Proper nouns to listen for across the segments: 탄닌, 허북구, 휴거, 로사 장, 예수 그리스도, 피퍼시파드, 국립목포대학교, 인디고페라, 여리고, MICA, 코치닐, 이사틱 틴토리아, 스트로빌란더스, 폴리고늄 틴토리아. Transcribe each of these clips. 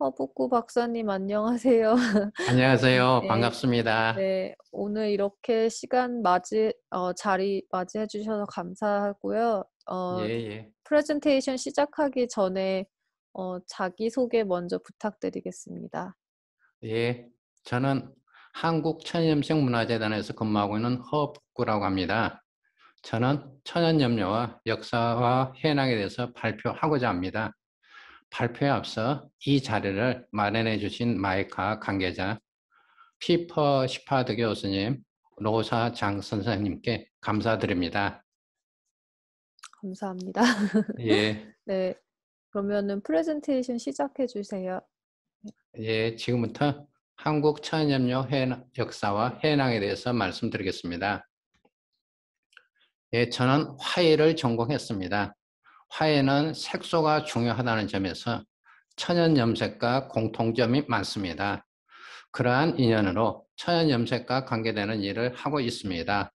허북구 박사님 안녕하세요. 안녕하세요. 네, 반갑습니다. 네, 오늘 이렇게 시간 자리 맞이해 주셔서 감사하고요. 프레젠테이션 시작하기 전에 자기소개 먼저 부탁드리겠습니다. 예, 저는 한국천연염색문화재단에서 근무하고 있는 허북구라고 합니다. 저는 천연염료와 역사와 현황에 대해서 발표하고자 합니다. 발표에 앞서 이 자리를 마련해 주신 마이카 관계자, 피퍼시파드 교수님, 로사 장 선생님께 감사드립니다. 감사합니다. 예. 네, 그러면은 프레젠테이션 시작해 주세요. 예, 지금부터 한국 천연염료 역사와 현황에 대해서 말씀드리겠습니다. 예, 저는 화해를 전공했습니다. 화해는 색소가 중요하다는 점에서 천연염색과 공통점이 많습니다. 그러한 인연으로 천연염색과 관계되는 일을 하고 있습니다.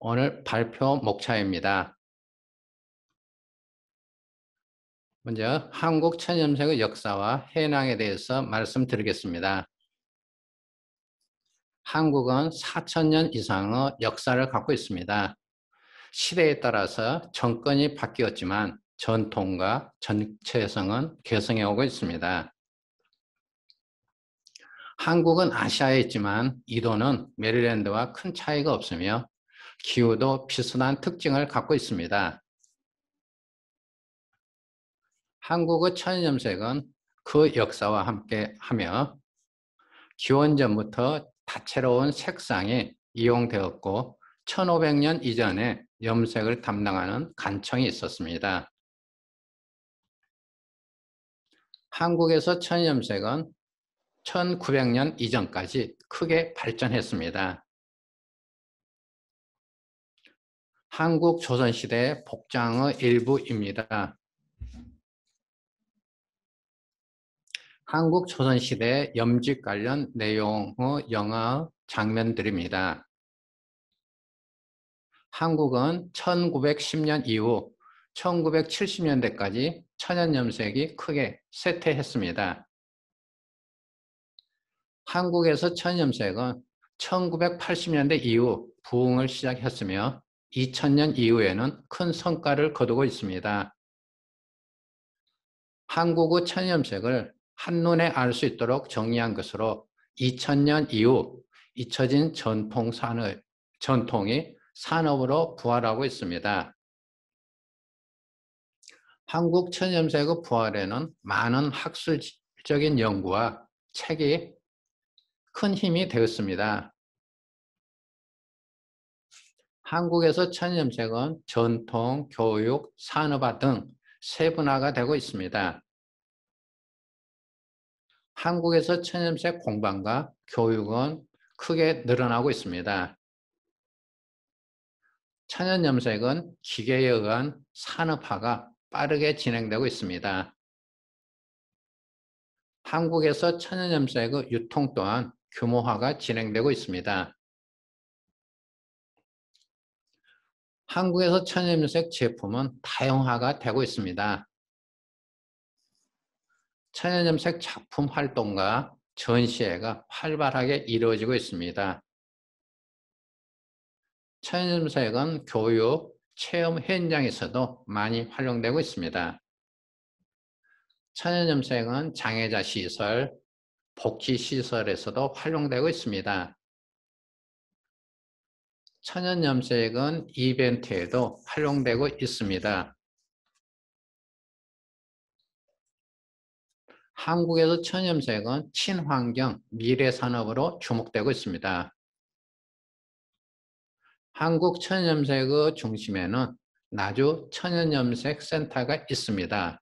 오늘 발표 목차입니다. 먼저 한국 천연염색의 역사와 현황에 대해서 말씀드리겠습니다. 한국은 4000년 이상의 역사를 갖고 있습니다. 시대에 따라서 정권이 바뀌었지만 전통과 전체성은 계승해 오고 있습니다. 한국은 아시아에 있지만 이도는 메릴랜드와 큰 차이가 없으며 기후도 비슷한 특징을 갖고 있습니다. 한국의 천연염색은 그 역사와 함께하며 기원전부터 다채로운 색상이 이용되었고 1500년 이전에 염색을 담당하는 간청이 있었습니다. 한국에서 천연염색은 1900년 이전까지 크게 발전했습니다. 한국 조선시대 복장의 일부입니다. 한국 조선시대 염직 관련 내용의 영화 장면들입니다. 한국은 1910년 이후 1970년대까지 천연염색이 크게 쇠퇴했습니다. 한국에서 천연염색은 1980년대 이후 부흥을 시작했으며 2000년 이후에는 큰 성과를 거두고 있습니다. 한국의 천연염색을 한눈에 알 수 있도록 정리한 것으로 2000년 이후 잊혀진 전통이 산업으로 부활하고 있습니다. 한국 천연염색의 부활에는 많은 학술적인 연구와 책이 큰 힘이 되었습니다. 한국에서 천연염색은 전통, 교육, 산업화 등 세분화가 되고 있습니다. 한국에서 천연염색 공방과 교육은 크게 늘어나고 있습니다. 천연염색은 기계에 의한 산업화가 빠르게 진행되고 있습니다. 한국에서 천연염색의 유통 또한 규모화가 진행되고 있습니다. 한국에서 천연염색 제품은 다양화가 되고 있습니다. 천연염색 작품 활동과 전시회가 활발하게 이루어지고 있습니다. 천연염색은 교육, 체험 현장에서도 많이 활용되고 있습니다. 천연염색은 장애자 시설, 복지 시설에서도 활용되고 있습니다. 천연염색은 이벤트에도 활용되고 있습니다. 한국에서 천연염색은 친환경 미래 산업으로 주목되고 있습니다. 한국 천연염색의 중심에는 나주 천연염색 센터가 있습니다.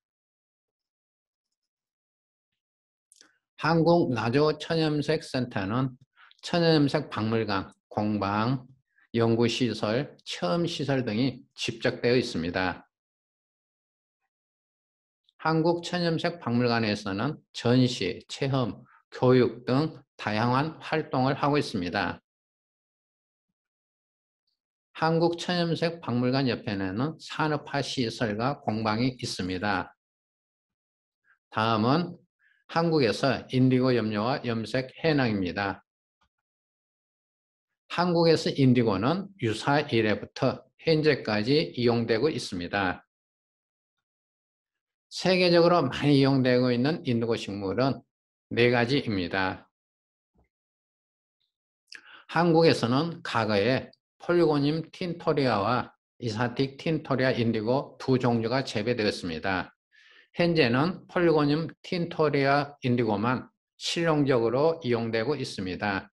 한국 나주 천연염색 센터는 천연염색 박물관, 공방, 연구시설, 체험시설 등이 집적되어 있습니다. 한국 천연염색 박물관에서는 전시, 체험, 교육 등 다양한 활동을 하고 있습니다. 한국 천연염색 박물관 옆에는 산업화 시설과 공방이 있습니다. 다음은 한국에서 인디고 염료와 염색 현황입니다. 한국에서 인디고는 유사 이래부터 현재까지 이용되고 있습니다. 세계적으로 많이 이용되고 있는 인디고 식물은 4가지입니다. 한국에서는 과거에 폴리고늄 틴토리아와 이사틱 틴토리아 인디고 2 종류가 재배되었습니다. 현재는 폴리고늄 틴토리아 인디고만 실용적으로 이용되고 있습니다.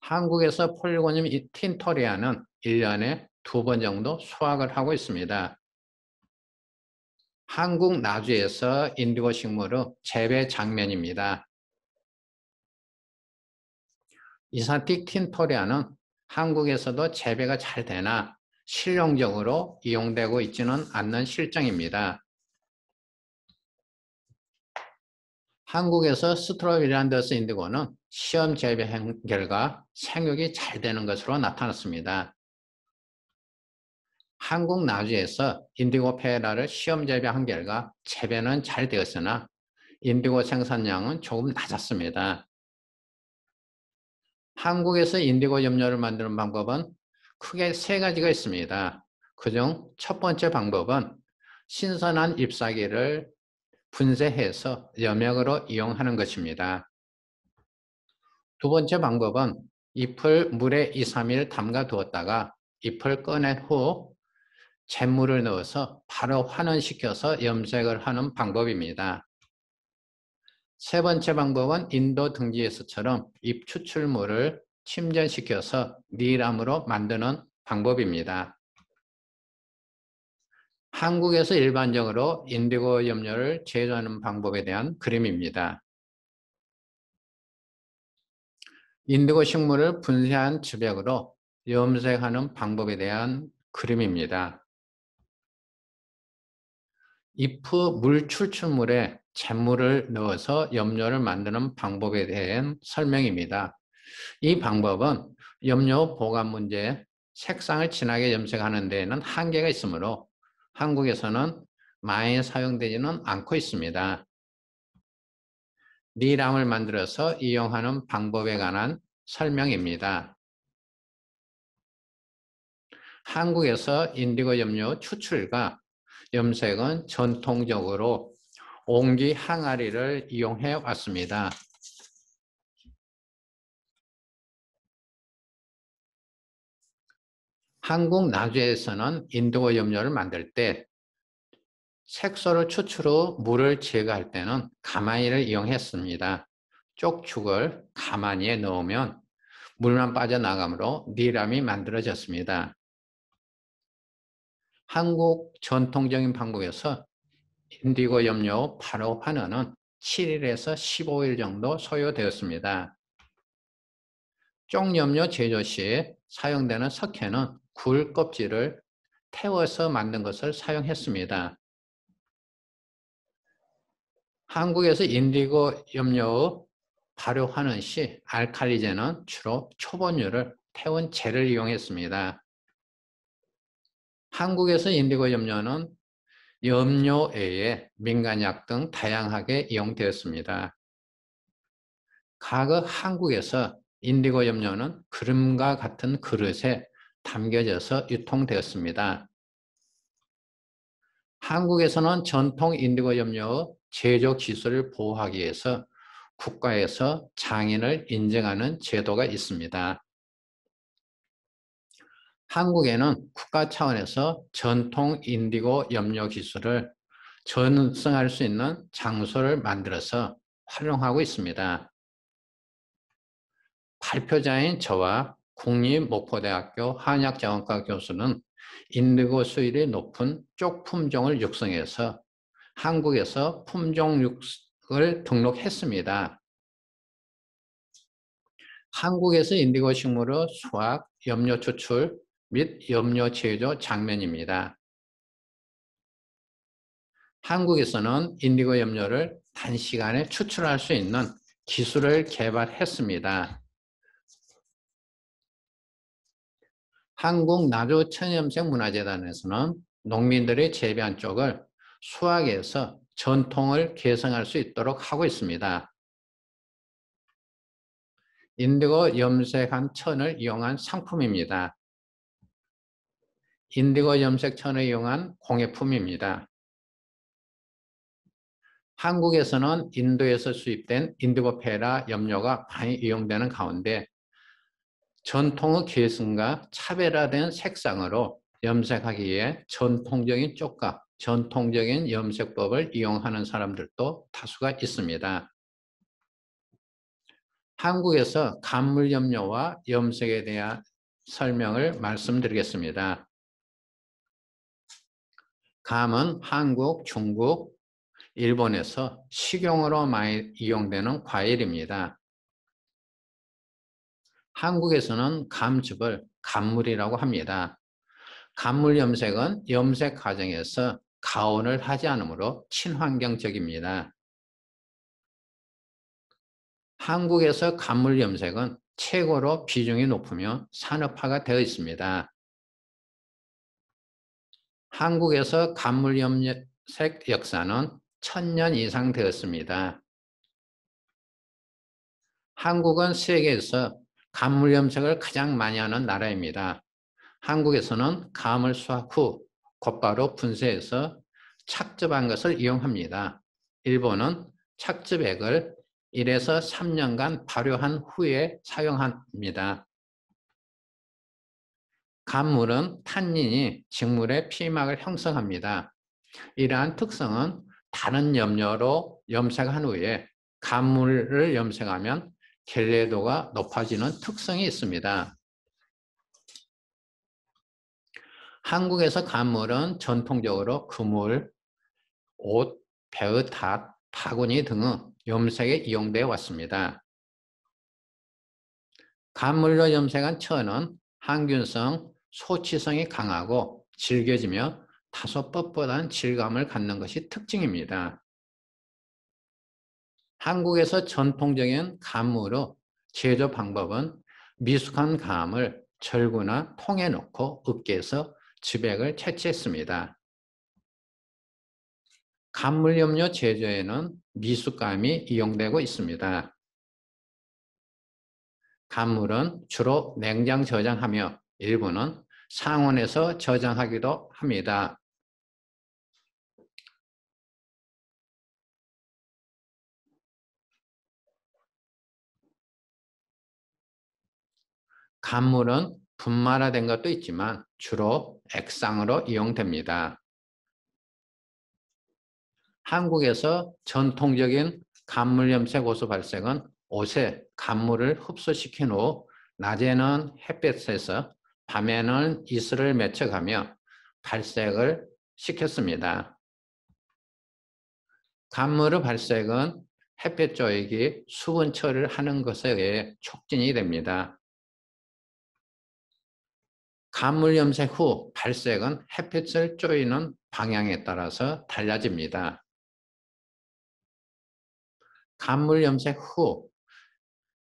한국에서 폴리고늄 틴토리아는 1년에 2번 정도 수확을 하고 있습니다. 한국 나주에서 인디고 식물의 재배 장면입니다. 이사틱 틴토리아는 한국에서도 재배가 잘 되나 실용적으로 이용되고 있지는 않는 실정입니다. 한국에서 스트로빌란더스 인디고는 시험 재배 결과 생육이 잘 되는 것으로 나타났습니다. 한국 나주에서 인디고페라를 시험 재배한 결과 재배는 잘 되었으나 인디고 생산량은 조금 낮았습니다. 한국에서 인디고 염료를 만드는 방법은 크게 3가지가 있습니다. 그중 첫 번째 방법은 신선한 잎사귀를 분쇄해서 염액으로 이용하는 것입니다. 두 번째 방법은 잎을 물에 2~3일 담가 두었다가 잎을 꺼낸 후 잿물을 넣어서 바로 환원시켜서 염색을 하는 방법입니다. 세 번째 방법은 인도 등지에서처럼 잎 추출물을 침전시켜서 니람으로 만드는 방법입니다. 한국에서 일반적으로 인디고 염료를 제조하는 방법에 대한 그림입니다. 인디고 식물을 분쇄한 즙액으로 염색하는 방법에 대한 그림입니다. 잎의 물 추출물에 잿물을 넣어서 염료를 만드는 방법에 대한 설명입니다. 이 방법은 염료 보관 문제에 색상을 진하게 염색하는 데에는 한계가 있으므로 한국에서는 많이 사용되지는 않고 있습니다. 니람을 만들어서 이용하는 방법에 관한 설명입니다. 한국에서 인디고 염료 추출과 염색은 전통적으로 옹기 항아리를 이용해 왔습니다. 한국 나주에서는 인디고 염료를 만들 때 색소를 추출 후 물을 제거할 때는 가마니를 이용했습니다. 쪽축을 가마니에 넣으면 물만 빠져나가므로 니람이 만들어졌습니다. 한국 전통적인 방법에서 인디고 염료 바로 환원은 7일에서 15일 정도 소요되었습니다. 쪽염료 제조 시 사용되는 석회는 굴 껍질을 태워서 만든 것을 사용했습니다. 한국에서 인디고 염료의 발효하는 시 알칼리제는 주로 초본유를 태운 재를 이용했습니다. 한국에서 인디고 염료는 염료에 민간약 등 다양하게 이용되었습니다. 과거 한국에서 인디고 염료는 그림과 같은 그릇에 담겨져서 유통되었습니다. 한국에서는 전통 인디고 염료의 제조 기술을 보호하기 위해서 국가에서 장인을 인증하는 제도가 있습니다. 한국에는 국가 차원에서 전통 인디고 염료 기술을 전승할 수 있는 장소를 만들어서 활용하고 있습니다. 발표자인 저와 국립목포대학교 한약자원과 교수는 인디고 수율이 높은 쪽 품종을 육성해서 한국에서 품종 육성을 등록했습니다. 한국에서 인디고 식물의 수확, 염료 추출 및 염료 제조 장면입니다. 한국에서는 인디고 염료를 단시간에 추출할 수 있는 기술을 개발했습니다. 한국 나주 천염색 문화재단에서는 농민들이 재배한 쪽을 수확해서 전통을 계승할 수 있도록 하고 있습니다. 인디고 염색한 천을 이용한 상품입니다. 인디고 염색천을 이용한 공예품입니다. 한국에서는 인도에서 수입된 인디고페라 염료가 많이 이용되는 가운데 전통의 계승과 차별화된 색상으로 염색하기에 전통적인 쪽과 전통적인 염색법을 이용하는 사람들도 다수가 있습니다. 한국에서 감물 염료와 염색에 대한 설명을 말씀드리겠습니다. 감은 한국, 중국, 일본에서 식용으로 많이 이용되는 과일입니다. 한국에서는 감즙을 감물이라고 합니다. 감물 염색은 염색 과정에서 가온을 하지 않으므로 친환경적입니다. 한국에서 감물 염색은 최고로 비중이 높으며 산업화가 되어 있습니다. 한국에서 감물 염색 역사는 1000년 이상 되었습니다. 한국은 세계에서 감물 염색을 가장 많이 하는 나라입니다. 한국에서는 감을 수확 후 곧바로 분쇄해서 착즙한 것을 이용합니다. 일본은 착즙액을 1에서 3년간 발효한 후에 사용합니다. 감물은 탄닌이 직물의 피막을 형성합니다. 이러한 특성은 다른 염료로 염색한 후에 감물을 염색하면 결례도가 높아지는 특성이 있습니다. 한국에서 감물은 전통적으로 그물, 옷, 배의 탓, 바구니 등의 염색에 이용되어 왔습니다. 감물로 염색한 천은 항균성, 소치성이 강하고 질겨지며 다소 뻣뻣한 질감을 갖는 것이 특징입니다. 한국에서 전통적인 감물의 제조 방법은 미숙한 감을 절구나 통에 넣고 으깨서 즙액을 채취했습니다. 감물염료 제조에는 미숫감이 이용되고 있습니다. 감물은 주로 냉장 저장하며 일부는 상온에서 저장하기도 합니다. 감물은 분말화된 것도 있지만 주로 액상으로 이용됩니다. 한국에서 전통적인 감물 염색 호수 발색은 옷에 감물을 흡수시킨 후 낮에는 햇볕에서 밤에는 이슬을 맺혀가며 발색을 시켰습니다. 감물의 발색은 햇볕 조액이 수분 처리를 하는 것에 의해 촉진이 됩니다. 감물 염색 후 발색은 햇빛을 쪼이는 방향에 따라서 달라집니다. 감물 염색 후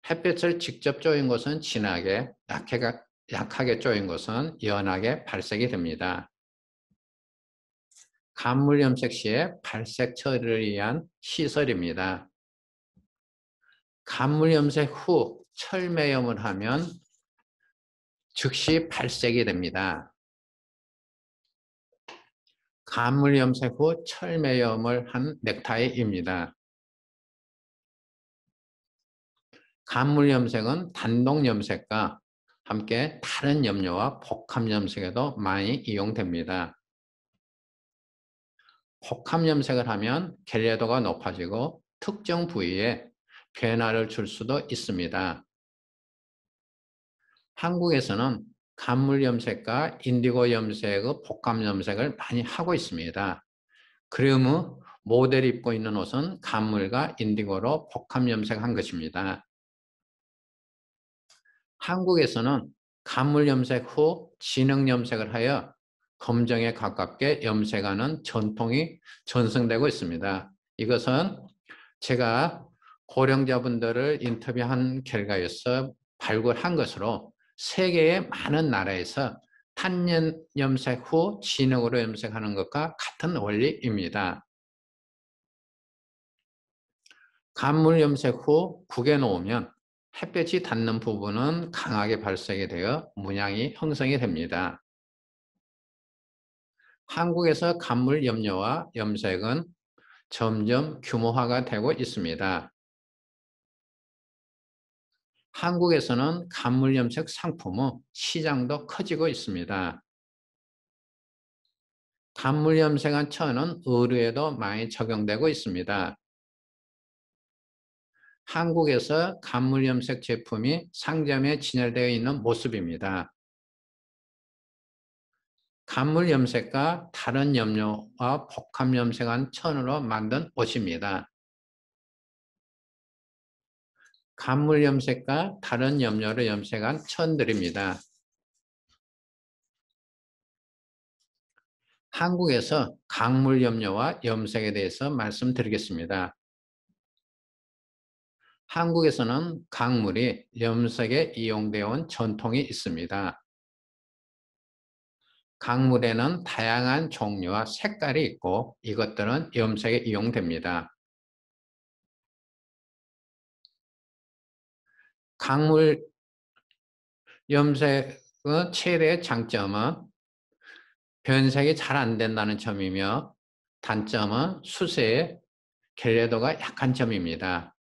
햇빛을 직접 쪼인 것은 진하게, 약하게 쪼인 것은 연하게 발색이 됩니다. 감물 염색 시에 발색 처리를 위한 시설입니다. 감물 염색 후 철매염을 하면 즉시 발색이 됩니다. 감물 염색 후 철매염을 한 넥타이입니다. 감물 염색은 단독 염색과 함께 다른 염료와 복합 염색에도 많이 이용됩니다. 복합 염색을 하면 결례도가 높아지고 특정 부위에 변화를 줄 수도 있습니다. 한국에서는 감물 염색과 인디고 염색의 복합 염색을 많이 하고 있습니다. 그러므로 모델이 입고 있는 옷은 감물과 인디고로 복합 염색한 것입니다. 한국에서는 감물 염색 후 진흙 염색을 하여 검정에 가깝게 염색하는 전통이 전승되고 있습니다. 이것은 제가 고령자분들을 인터뷰한 결과에서 발굴한 것으로 세계의 많은 나라에서 탄닌 염색 후 진흙으로 염색하는 것과 같은 원리입니다. 간물 염색 후 국에 놓으면 햇볕이 닿는 부분은 강하게 발색이 되어 문양이 형성이 됩니다. 한국에서 간물 염료와 염색은 점점 규모화가 되고 있습니다. 한국에서는 간물 염색 상품의 시장도 커지고 있습니다. 간물 염색한 천은 의류에도 많이 적용되고 있습니다. 한국에서 간물 염색 제품이 상점에 진열되어 있는 모습입니다. 간물 염색과 다른 염료와 복합 염색한 천으로 만든 옷입니다. 간물 염색과 다른 염료로 염색한 천들입니다. 한국에서 간물 염료와 염색에 대해서 말씀드리겠습니다. 한국에서는 간물이 염색에 이용되어 온 전통이 있습니다. 간물에는 다양한 종류와 색깔이 있고 이것들은 염색에 이용됩니다. 간물 염색의 최대의 장점은 변색이 잘 안 된다는 점이며 단점은 수세의 결례도가 약한 점입니다.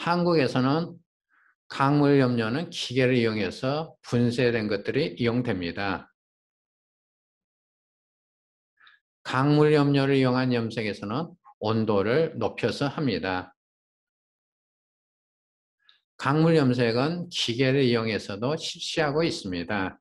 한국에서는 강물 염료는 기계를 이용해서 분쇄된 것들이 이용됩니다. 강물 염료를 이용한 염색에서는 온도를 높여서 합니다. 강물 염색은 기계를 이용해서도 실시하고 있습니다.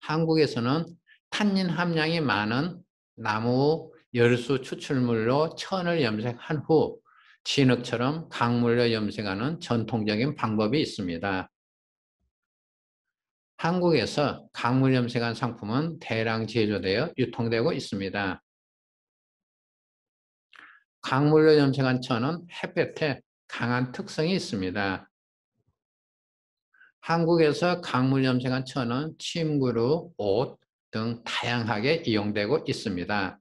한국에서는 탄닌 함량이 많은 나무 열수 추출물로 천을 염색한 후 진흙처럼 강물로 염색하는 전통적인 방법이 있습니다. 한국에서 강물 염색한 상품은 대량 제조되어 유통되고 있습니다. 강물로 염색한 천은 햇볕에 강한 특성이 있습니다. 한국에서 강물 염색한 천은 침구류, 옷 등 다양하게 이용되고 있습니다.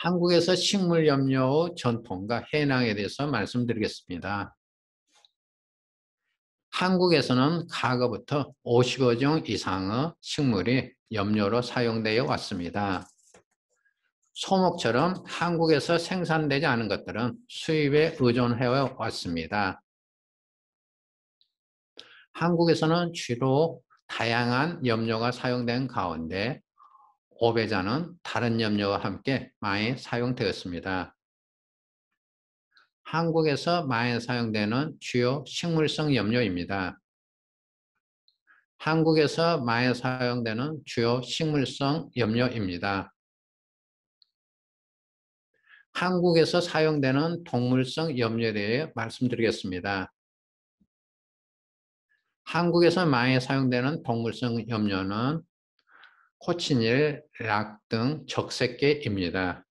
한국에서 식물염료의 전통과 현황에 대해서 말씀드리겠습니다. 한국에서는 과거부터 55종 이상의 식물이 염료로 사용되어 왔습니다. 소목처럼 한국에서 생산되지 않은 것들은 수입에 의존해 왔습니다. 한국에서는 주로 다양한 염료가 사용된 가운데 오배자는 다른 염료와 함께 많이 사용되었습니다. 한국에서 많이 사용되는 주요 식물성 염료입니다. 한국에서 많이 사용되는 주요 식물성 염료입니다. 한국에서 사용되는 동물성 염료에 대해 말씀드리겠습니다. 한국에서 많이 사용되는 동물성 염료는 코치닐, 락 등 적색계입니다.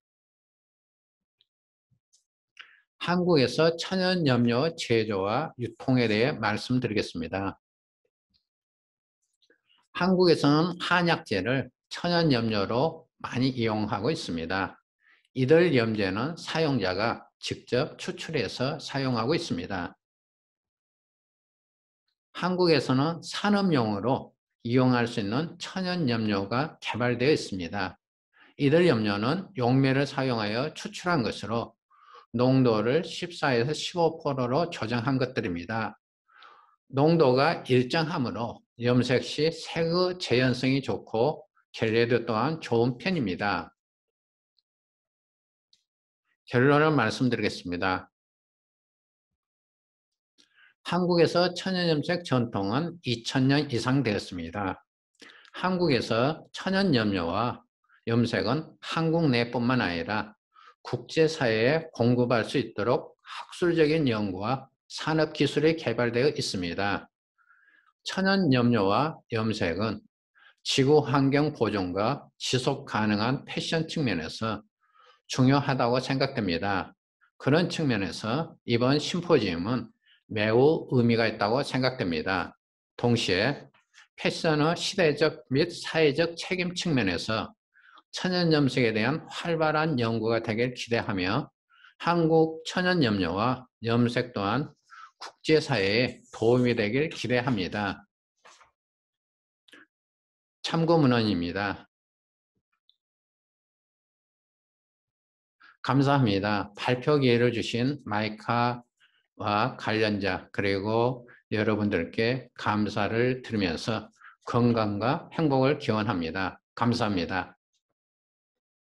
한국에서 천연염료 제조와 유통에 대해 말씀드리겠습니다. 한국에서는 한약재를 천연염료로 많이 이용하고 있습니다. 이들 염제는 사용자가 직접 추출해서 사용하고 있습니다. 한국에서는 산업용으로 이용할 수 있는 천연염료가 개발되어 있습니다. 이들 염료는 용매를 사용하여 추출한 것으로 농도를 14에서 15%로 조정한 것들입니다. 농도가 일정하므로 염색 시 색의 재현성이 좋고 결례도 또한 좋은 편입니다. 결론을 말씀드리겠습니다. 한국에서 천연염색 전통은 2000년 이상 되었습니다. 한국에서 천연염료와 염색은 한국 내뿐만 아니라 국제사회에 공급할 수 있도록 학술적인 연구와 산업기술이 개발되어 있습니다. 천연염료와 염색은 지구환경 보존과 지속가능한 패션 측면에서 중요하다고 생각됩니다. 그런 측면에서 이번 심포지움은 매우 의미가 있다고 생각됩니다. 동시에 패션의 시대적 및 사회적 책임 측면에서 천연염색에 대한 활발한 연구가 되길 기대하며 한국 천연염료와 염색 또한 국제사회에 도움이 되길 기대합니다. 참고문헌입니다. 감사합니다. 발표 기회를 주신 마이카와 관련자 그리고 여러분들께 감사를 드리면서 건강과 행복을 기원합니다. 감사합니다.